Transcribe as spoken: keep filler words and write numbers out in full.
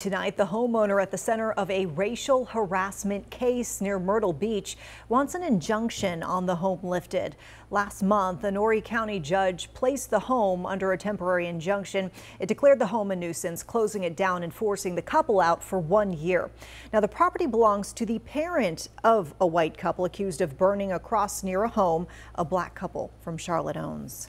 Tonight, the homeowner at the center of a racial harassment case near Myrtle Beach wants an injunction on the home lifted. Last month, an Horry County judge placed the home under a temporary injunction. It declared the home a nuisance, closing it down and forcing the couple out for one year. Now, the property belongs to the parent of a white couple accused of burning a cross near a home a black couple from Charlotte owns.